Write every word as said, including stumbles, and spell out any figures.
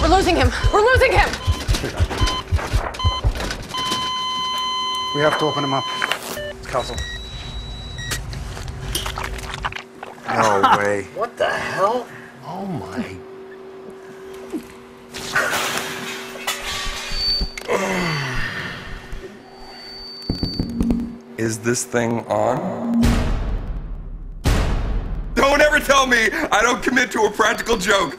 We're losing him. We're losing him. We have to open him up. Castle. No way. What the hell? Oh my. Is this thing on? Don't ever tell me I don't commit to a practical joke.